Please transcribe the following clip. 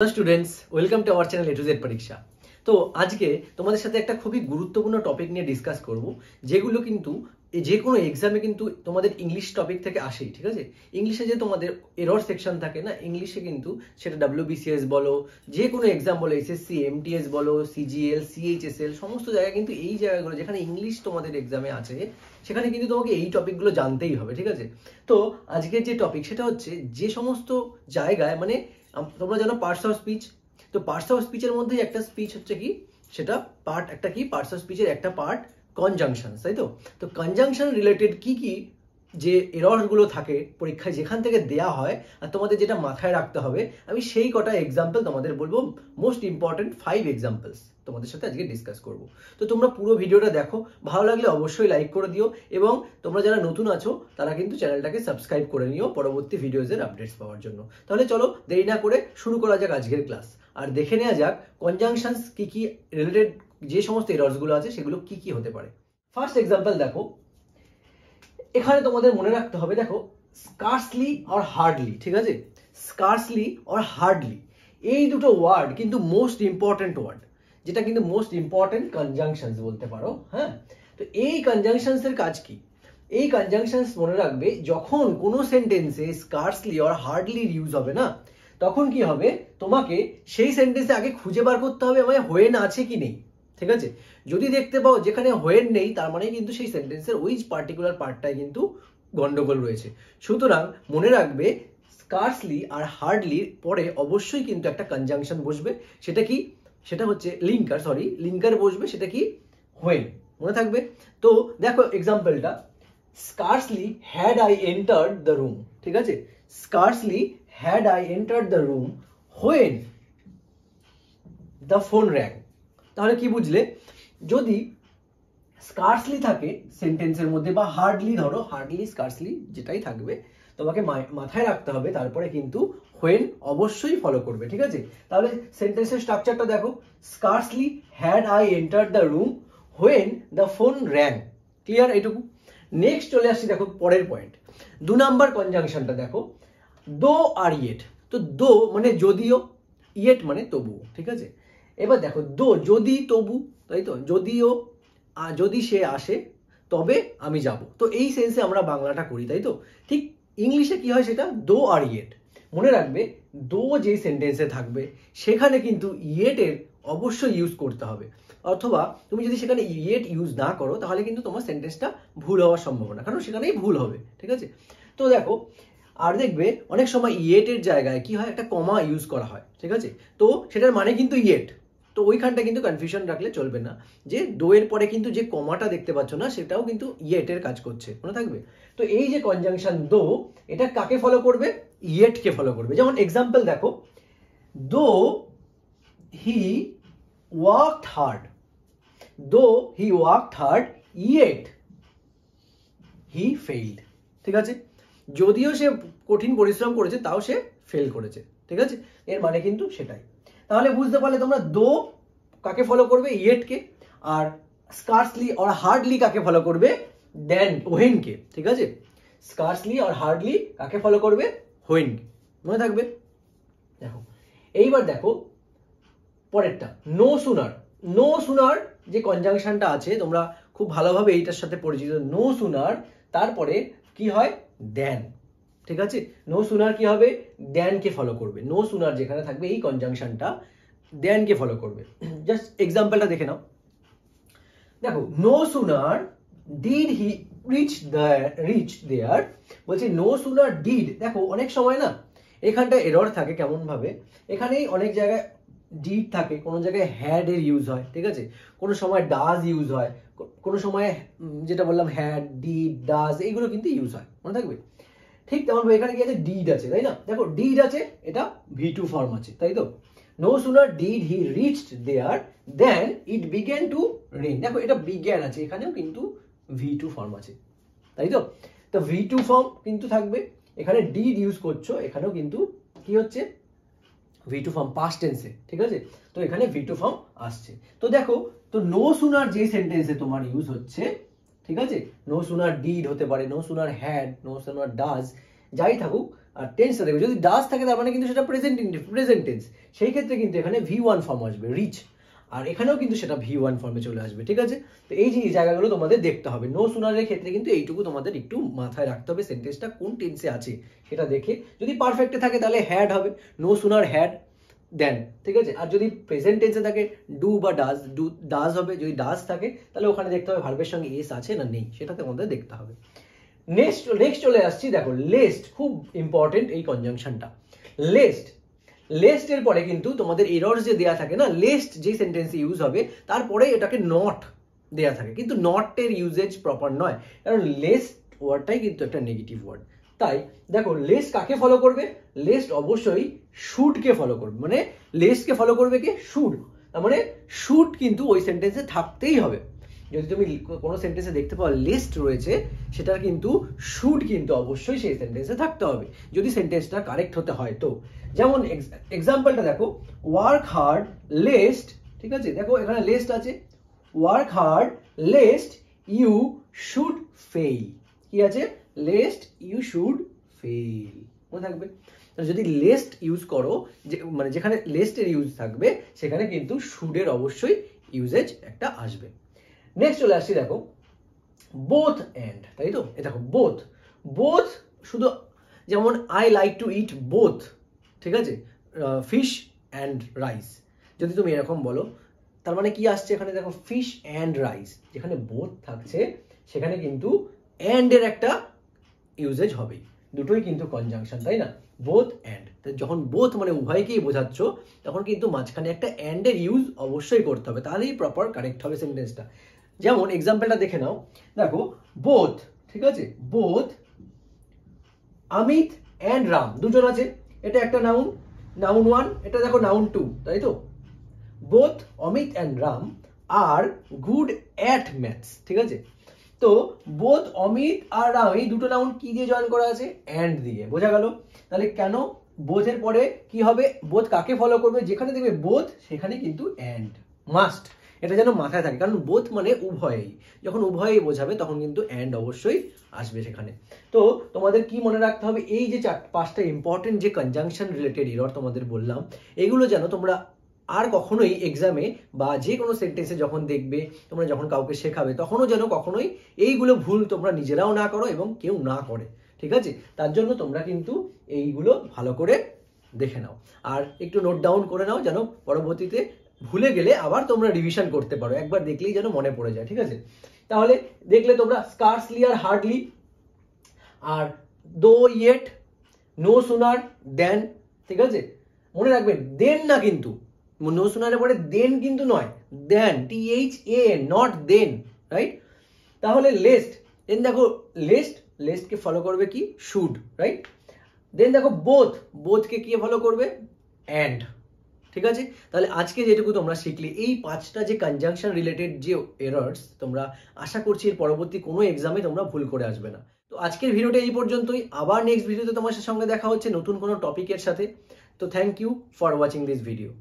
Hello students welcome to our channel A to Z परीक्षा। तो आज के तुम्हारे साथे एक खूब ही गुरुत्वपूर्ण टपिक निये डिसकस करब जेगुलो किन्तु जेको एग्जामे किन्तु तुम्हारे इंग्लिश टपिक थेके आसे। ठीक है, इंग्लिशे जो तुम्हारे एरर सेक्शन थाके ना इंग्लिशे किन्तु सेटा डब्ल्यूबीसीएस बोलो जेको एग्जाम बोलो एसएससी एमटीएस बोलो सीजीएल सीएचएसएल समस्त जगह किन्तु एई जगहगुलो जेखाने इंग्लिश तुम्हारे एग्जामे आछे सेखाने किन्तु तुम्हें एई टपिकगुलो जानतेई होबे। ठीक है, तो आजकेर जे टपिक सेटा होच्छे जे समस्त जगह माने तोमरा जानो पार्ट्स अफ स्पीच। तो पार्ट्स अफ स्पीचेर मध्ये एकटा स्पीच होच्छे कि सेटा पार्ट एकटा कि पार्ट्स अफ स्पीचेर एकटा पार्ट कनजांक्शन, ताई तो कनजांक्शन रिलेटेड की যে এররগুলো থাকে পরীক্ষায় যেখান থেকে দেয়া হয় আর তোমাদের যেটা মাথায় রাখতে হবে আমি সেই কটা एग्जांपल তোমাদের বলবো। মোস্ট ইম্পর্টেন্ট 5 एग्जांपल्स তোমাদের সাথে আজকে ডিসকাস করব। তো তোমরা পুরো ভিডিওটা দেখো, ভালো লাগলে অবশ্যই লাইক করে দিও এবং তোমরা যারা নতুন আছো তারা কিন্তু চ্যানেলটাকে সাবস্ক্রাইব করে নিও পরবর্তী ভিডিওজের আপডেটস পাওয়ার জন্য। তাহলে চলো দেরি না করে শুরু করা যাক আজকের ক্লাস আর দেখে নেওয়া যাক কনজাংশনস কি কি রিলেটেড যে সমস্ত এররসগুলো আছে সেগুলো কি কি হতে পারে। ফার্স্ট एग्जांपल দেখো, এখানে তোমাদের মনে রাখতে হবে দেখো স্কার্সলি আর হার্ডলি। ঠিক আছে, স্কার্সলি আর হার্ডলি এই দুটো ওয়ার্ড কিন্তু মোস্ট ইম্পর্টেন্ট ওয়ার্ড, যেটা কিন্তু মোস্ট ইম্পর্টেন্ট কনজাংশনস বলতে পারো। হ্যাঁ, তো এই কনজাংশনস এর কাজ কি? এই কনজাংশনস মনে রাখবে যখন কোনো সেন্টেন্সে স্কার্সলি আর হার্ডলি ইউজ হবে না তখন কি হবে তোমাকে সেই সেন্টেন্সে আগে খুঁজে বার করতে হবে মানে হোয়েন আছে কি নেই। ঠিক আছে, যদি দেখতে পাও যেখানে হোয়েন নেই তার মানে কিন্তু সেই সেন্টেন্সের ওই পার্টিকুলার পার্টটাই কিন্তু গন্ডগোল রয়েছে। সুতরাং মনে রাখবে স্কার্সলি আর হার্ডলির পরে অবশ্যই কিন্তু একটা কনজাংশন বসবে, সেটা কি? সেটা হচ্ছে লিঙ্কার, সরি লিঙ্কার বসবে, সেটা কি? হোয়েন। মনে থাকবে। তো দেখো এক্সাম্পলটা, scarcely had I entered the room. ঠিক আছে, scarcely had I entered the room when the phone rang. তাহলে কি বুঝলে? যদি স্কার্সলি থাকে সেন্টেন্সের মধ্যে বা হার্ডলি, ধরো হার্ডলি স্কার্সলি যেটাই থাকবে তোমাকে মাথায় রাখতে হবে, তারপরে কিন্তু হোয়েন অবশ্যই ফলো করবে। ঠিক আছে, তাহলে সেন্টেন্সের স্ট্রাকচারটা দেখো, scarcely had I entered the room when the phone rang. Clear এটুকু? নেক্সট চলে আসছি দেখো পরের পয়েন্ট, 2 নম্বর কনজাংশনটা দেখো, দো আর ইয়েট। তো দো মানে যদিও, ইয়েট মানে তবুও। ঠিক আছে, এবার দেখো দো যদি তবু, তাই তো যদিও যদি সে আসে তবে আমি যাব। তো এই সেন্সে আমরা বাংলাটা করি, তাই তো? ঠিক ইংলিশে কি হয় সেটা দো আর ইয়েট। মনে রাখবে দো যে সেন্টেন্সে থাকবে সেখানে কিন্তু ইয়েটের অবশ্যই ইউজ করতে হবে, অথবা তুমি যদি সেখানে ইয়েট ইউজ না করো তাহলে কিন্তু তোমার সেন্টেন্সটা ভুল হওয়ার সম্ভাবনা, কারণ সেখানেই ভুল হবে। ঠিক আছে, তো দেখো আর দেখবে অনেক সময় ইয়েটের জায়গায় কি হয় একটা কমা ইউজ করা হয়। ঠিক আছে, তো সেটার মানে কিন্তু ইয়েট। তো ওইখানটা কিন্তু কনফিউশন রাখলে চলবে না যে দো এর পরে কিন্তু যে কমাটা দেখতে পাচ্ছ না সেটাও কিন্তু ইয়েট এর কাজ করছে, মনে থাকবে। তো এই যে কনজাংশন দো, এটা কাকে ফলো করবে? ইয়েট কে ফলো করবে। যেমন এক্সাম্পল দেখো, দো he worked hard, though he worked hard yet he failed. ঠিক আছে, যদিও সে কঠিন পরিশ্রম করেছে তাও সে ফেল করেছে। ঠিক আছে, এর মানে কিন্তু সেটাই। তাহলে বুঝতে পারলে তোমরা দো কাকে ফলো করবে? ইয়েট কে। আর স্কার্সলি আর হার্ডলি কাকে ফলো করবে? দেন হোয়েন কে। ঠিক আছে, স্কার্সলি আর হার্ডলি কাকে ফলো করবে? হোয়েন কে, মনে থাকবে। দেখো এইবার দেখো পরেরটা, নো সুনার। নো সুনার যে কনজাংশনটা আছে তোমরা খুব ভালোভাবে এইটার সাথে পরিচিত। নো সুনার তারপরে কি হয়? দেন। ঠিক আছে, নো সুনার কি হবে? দেন কে ফলো করবে। নো সুনার যেখানে থাকবে এই কনজাংশনটা দেন কে ফলো করবে। জাস্ট এক্সাম্পলটা দেখে নাও, দেখো no sooner did he reach there. বলছে নো সুনার ডিড, দেখো অনেক সময় না এখানটা এরর থাকে কেমন ভাবে, এখানেই অনেক জায়গায় ডিড থাকে, কোনো জায়গায় হ্যাড এর ইউজ হয়। ঠিক আছে, কোনো সময় ডাজ ইউজ হয়, কোনো সময় যেটা বললাম হ্যাড ডিড ডাজ এইগুলো কিন্তু ইউজ হয়, মনে থাকবে। ঠিক তেমনভাবে এখানে কি আছে? ডিড আছে, তাই না? দেখো ডিড আছে, এটা V2 ফর্ম আছে, তাই তো? No sooner did he reached there then it began to rain. দেখো এটা বিগ্যান আছে, এখানেও কিন্তু V2 ফর্ম আছে, তাই তো? তো V2 ফর্ম কিন্তু থাকবে, এখানে ডিড ইউজ করছো, এখানেও কিন্তু কি হচ্ছে? V2 form past tense। ঠিক আছে, তো এখানে V2 ফর্ম আসছে। তো দেখো তো নো সুনার যে সেন্টেন্সে তোমার ইউজ হচ্ছে, ঠিক আছে, নো সুনার ডিড হতে পারে, no sooner had, no sooner does, যাই থাকুক টেন্স থাকবে। যদি ডাজ থাকে তার মানে কিন্তু সেটা প্রেজেন্ট টেন্স, সেই ক্ষেত্রে কিন্তু এখানে v1 ফর্ম আসবে রিচ, আর এখানেও কিন্তু সেটা v1 ফর্মে চলে আসবে। ঠিক আছে, তো এই যে এই জায়গাগুলো তোমাদের দেখতে হবে। নো সুনারের ক্ষেত্রে কিন্তু এইটুকু তোমাদের একটু মাথায় রাখতে হবে, সেন্টেন্সটা কোন টেন্সে আছে সেটা দেখে। যদি পারফেক্টে থাকে তাহলে হ্যাড হবে, নো সুনার হ্যাড দেন। ঠিক আছে, আর যদি প্রেজেন্ট টেন্সে থাকে ডু বা ডাজ, ডাজ হবে। যদি ডাজ থাকে তাহলে ওখানে দেখতে হবে ভার্বের সঙ্গে এস আছে না নেই, সেটা তোমাদের দেখতে হবে। নেক্সট চলে আসছি, দেখো লেস্ট, খুব ইম্পর্টেন্ট এই কনজাংশনটা। লেস্ট, লেস্টের পরে কিন্তু তোমাদের এরর্স যে দেয়া থাকে না, লেস্ট যে সেন্টেন্সে ইউজ হবে তারপরে এটাকে নট দেয়া থাকে, কিন্তু নটের ইউজেজ প্রপার নয়, কারণ লেস্ট ওয়ার্ডটাই কিন্তু একটা নেগেটিভ ওয়ার্ড। তাই দেখো লেস্ট কাকে ফলো করবে, লেস্ট অবশ্যই শুডকে ফলো করবে, মানে লেস্টকে ফলো করবে কে, শুড, তার মানে শুড কিন্তু ওই সেন্টেন্সে থাকতেই হবে। যদি তুমি কোনো সেন্টেন্সে দেখতে পাও লিস্ট রয়েছে, সেটার কিন্তু শুড কিন্তু অবশ্যই সেই সেন্টেন্সে থাকতে হবে যদি সেন্টেন্সটা কারেক্ট হতে হয়। তো যেমন এক্সাম্পলটা দেখো, ওয়ার্ক হার্ড লেস্ট, ঠিক আছে, দেখো এখানে লেস্ট আছে, work hard lest you should fail, কি আছে, লেস্ট ইউ শুড ফেইল, মনে থাকবে। যদি লেস্ট ইউজ করো, যে মানে যেখানে লেস্টের ইউজ থাকবে সেখানে কিন্তু শুডের অবশ্যই ইউজেজ একটা আসবে। নেক্সট চলে আসছি, দেখো বোথ এন্ড, তাই তো, দেখো বোথ, বোথ শুধু, যেমন I like to eat both, ঠিক আছে, ফিশ অ্যান্ড রাইস, যদি তুমি এরকম বলো তার মানে কি আসছে এখানে, দেখো ফিশ অ্যান্ড রাইস, যেখানে বোথ থাকছে সেখানে কিন্তু অ্যান্ড এর একটা ইউজেজ হবেই, দুটোই কিন্তু কনজাংশন, তাই না, বোথ অ্যান্ড। যখন বোথ মানে উভয়কেই বোঝাচ্ছ তখন কিন্তু মাঝখানে একটা অ্যান্ড এর ইউজ অবশ্যই করতে হবে, তাহলেই প্রপার কারেক্ট হবে সেন্টেন্সটা। যেমন এক্সাম্পলটা দেখে নাও, দেখো বোথ, ঠিক আছে, বোথ অমিত অ্যান্ড রাম, দুজন আছে, এটা একটা নাউন, নাউন ওয়ান, এটা দেখো নাউন টু, তাই তো, both Amit and Ram R good at maths, ঠিক আছে, তো বোথ অমিত আর রাম এই দুটো নাউন কি দিয়ে জয়েন করা আছে, অ্যান্ড দিয়ে, বোঝা গেল। তাহলে কেন বোথের পরে কি হবে, বোথ কাকে ফলো করবে, যেখানে দেখবে বোথ সেখানে কিন্তু অ্যান্ড মাস্ট, এটা যেন মাথায় থাকে, কারণ বোথ মানে উভয়েই, যখন উভয়েই বোঝাবে তখন কিন্তু অ্যান্ড অবশ্যই আসবে সেখানে। তো তোমাদের কি মনে রাখতে হবে, এই যে 4-5টা ইম্পর্টেন্ট যে কনজাংশন রিলেটেড এরর তোমাদের বললাম, এগুলো যেন তোমরা আর কখনোই এক্সামে বা যে কোনো সেন্টেন্সে যখন দেখবে, তোমরা যখন কাউকে শেখাবে তখনও যেন কখনোই এইগুলো ভুল তোমরা নিজেরাও না করো এবং কেউ না করে, ঠিক আছে, তার জন্য তোমরা কিন্তু এইগুলো ভালো করে দেখে নাও আর একটু নোট ডাউন করে নাও, যেন পরবর্তীতে ভুলে গেলে আবার তোমরা রিভিশন করতে পারো, একবার দেখলেই যেন মনে পড়ে যায়। ঠিক আছে, তাহলে দেখলে তোমরা স্কার্সলি আর হার্ডলি, আর দো ইয়েট, নো সুনার, দেন, ঠিক আছে, মনে রাখবে দেন না কিন্তু, নো সুনারের পরে দেন কিন্তু নয়, than, THAN, not then, right. তাহলে লেস্ট, দেন দেখো লেস্ট, লেস্টকে ফলো করবে কি শুড, রাইট, দেন দেখো বোথ, বোথকে কে ফলো করবে, অ্যান্ড, ঠিক আছে। তাহলে আজকে যেটুকু তোমরা শিখলে এই 5টা যে কনজাংশন রিলেটেড যে এরর্স, তোমরা আশা করছি এর পরবর্তী কোনো এক্সামে তোমরা ভুল করে আসবে না। তো আজকের ভিডিওটা এই পর্যন্তই, আবার নেক্সট ভিডিওতে তোমার সঙ্গে দেখা হচ্ছে নতুন কোনো টপিকের সাথে। তো thank you for watching this video.